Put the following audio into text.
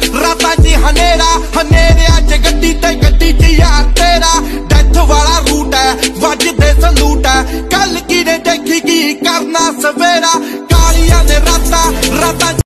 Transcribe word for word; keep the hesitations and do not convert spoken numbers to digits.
तेरा राता जी हनेरा हनेरिया च गड्डी ते गड्डी च यार तेरा डेथ वाला रूट है वजदे सलूट है कल की ने देखी की करना सवेरा कालिया ने राता राता।